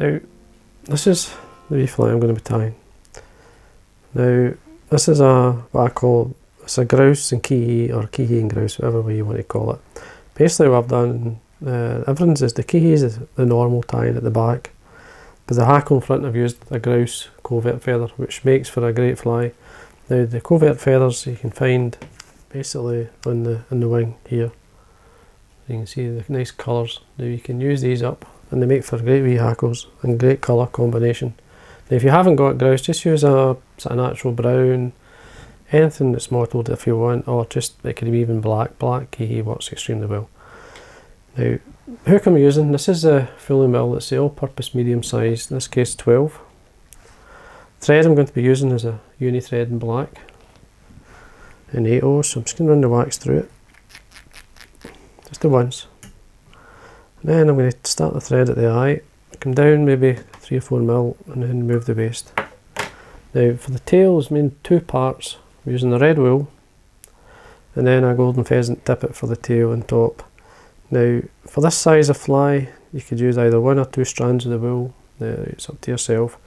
Now this is the leaflet I'm going to be tying. Now this is a grouse and KeHe, or KeHe and grouse, whatever way you want to call it. Basically what I've done, everyone's is the KeHe is the normal tying at the back, but the hackle in front I've used a grouse covert feather, which makes for a great fly. Now the covert feathers you can find basically on the wing here. You can see the nice colours. Now you can use these up and they make for great wee hackles and great colour combination. Now if you haven't got grouse, just use a natural brown, anything that's mottled if you want, or just it could be even black. Black KeHe works extremely well. Now hook I'm using, this is the Fulling Mill, it's the all-purpose medium size, in this case 12. Thread I'm going to be using is a Uni thread in black and 8/0, so I'm just going to run the wax through it just the once, and then I'm going to start the thread at the eye, come down maybe 3 or 4 mil and then move the waist. Now for the tails, I mean 2 parts, I'm using the red wool and then a golden pheasant tippet for the tail and top. Now for this size of fly you could use either 1 or 2 strands of the wool, now it's up to yourself.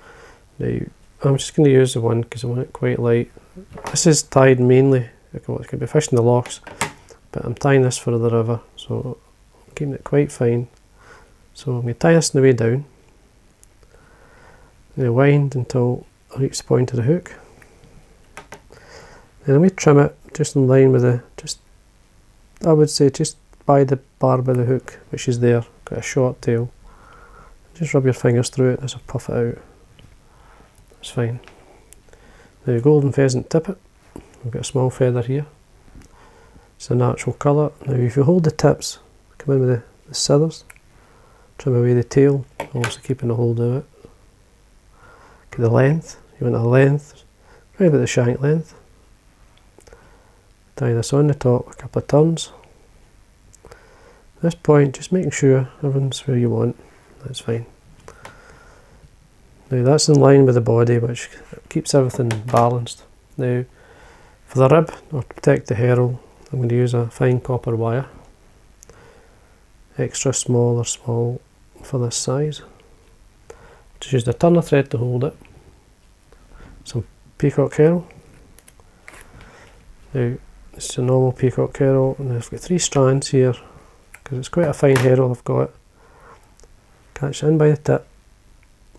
Now I'm just going to use the one because I want it quite light. This is tied mainly, it could be fishing the lochs, but I'm tying this for the river, so I'm keeping it quite fine. So I'm going to tie this on the way down, and I wind until I reach the point of the hook. Then I'm going to trim it just in line with the, I would say just by the bar by the hook, which is there, got a short tail. Just rub your fingers through it as I puff it out. It's fine. Now golden pheasant tippet, we've got a small feather here, it's a natural colour. Now if you hold the tips, come in with the scissors, trim away the tail, also keeping a hold of it. Get the length, you want a length, right about the shank length. Tie this on the top a couple of turns. At this point just making sure everything's where you want, that's fine. Now that's in line with the body, which keeps everything balanced. Now for the rib, or to protect the herl, I'm going to use a fine copper wire, extra small or small for this size. Just use the turner thread to hold it, some peacock herl. Now this is a normal peacock herl, and I've got 3 strands here because it's quite a fine herl I've got. Catch it in by the tip.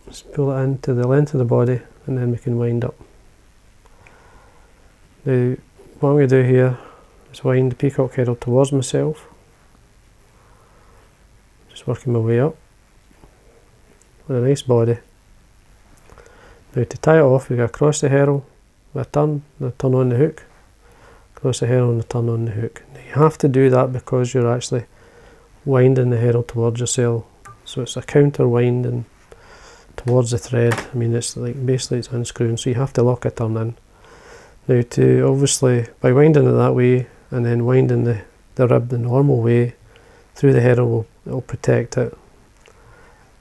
Just pull it in to the length of the body and then we can wind up. Now what I'm going to do here is wind the peacock herl towards myself, just working my way up with a nice body. Now to tie it off we go across the herl with a turn, the turn on the hook, across the herl and the turn on the hook. Now you have to do that because you're actually winding the herl towards yourself, so it's a counter winding towards the thread. I mean it's like basically it's unscrewing, so you have to lock a turn in. Now to obviously by winding it that way and then winding the rib the normal way through the herl will protect it.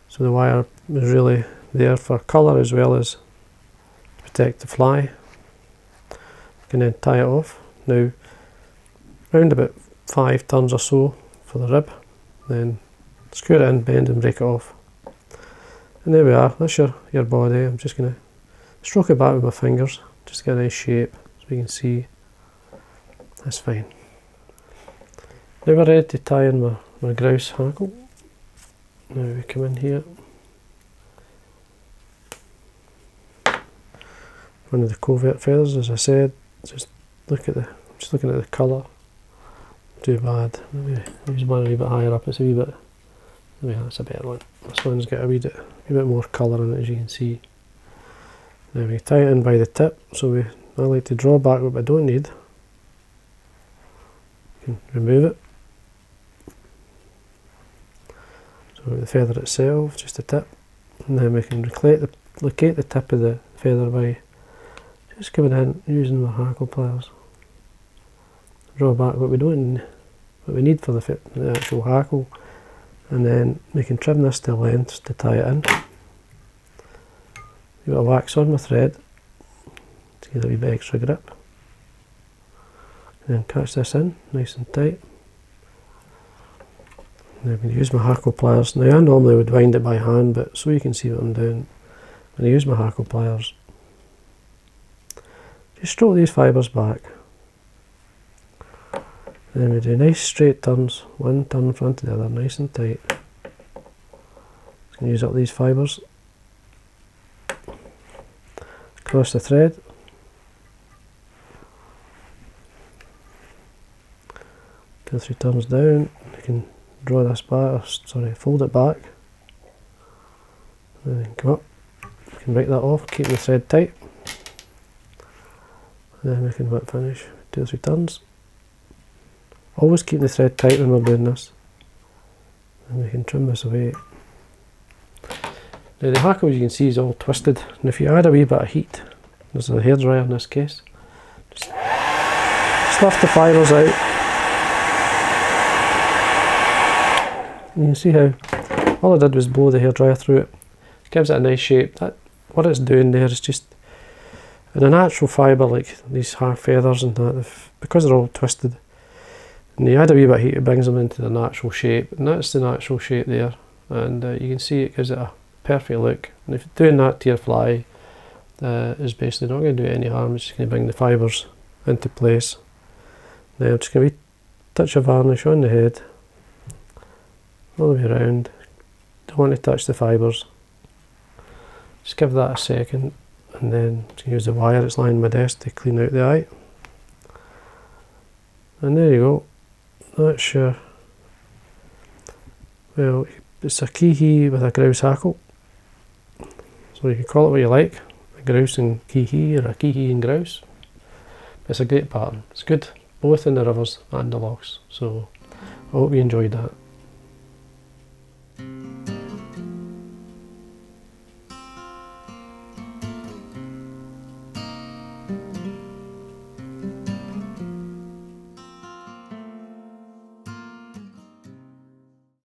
So the wire is really there for colour as well as to protect the fly. You can then tie it off. Now round about 5 turns or so for the rib, then screw it in, bend and break it off. And there we are, that's your body. I'm just going to stroke it back with my fingers, just to get a nice shape so we can see. That's fine. Now we're ready to tie in my grouse hackle. Now we come in here, one of the covert feathers, as I said, just looking at the colour. Too bad, maybe use one a wee bit higher up, it's a wee bit, yeah, that's a better one. This one's got a wee bit more colour in it, as you can see. Now we tie it in by the tip, so I like to draw back what I don't need. You can remove it. So the feather itself, just the tip, and then we can locate the tip of the feather by just coming in using the hackle pliers. Draw back what we don't, what we need for the actual hackle. And then we can trim this to length to tie it in. A bit of wax on my thread to get a wee bit extra grip. And then catch this in nice and tight. Now I'm going to use my Harco pliers. Now I normally would wind it by hand, but so you can see what I'm doing, I'm going to use my Harco pliers. Just stroke these fibres back. Then we do nice straight turns, one turn in front of the other, nice and tight. And use up these fibres. Cross the thread. Two or three turns down, you can draw this back, sorry, fold it back. And then come up, you can break that off, keep the thread tight. And then we can whip finish, two or three turns. Always keep the thread tight when we're doing this, and we can trim this away. Now the Harco, as you can see, is all twisted, and if you add a wee bit of heat, this is a hairdryer in this case, just slough the fibres out. And you can see how all I did was blow the hairdryer through it. It gives it a nice shape. That, what it's doing there is just, in a natural fibre like these half feathers and that, if, because they're all twisted, and you add a wee bit of heat, it brings them into the natural shape, and that's the natural shape there. And you can see it gives it a perfect look. And if doing that to your fly is basically not going to do any harm, it's just going to bring the fibres into place. Now I'm just going to touch a varnish on the head, all the way around. Don't want to touch the fibres. Just give that a second, and then just use the wire that's lying in my desk to clean out the eye. And there you go. That's your, well, it's a KeHe with a grouse hackle, so you can call it what you like, a grouse and KeHe or a KeHe and grouse. It's a great pattern, it's good both in the rivers and the lochs, so I hope you enjoyed that.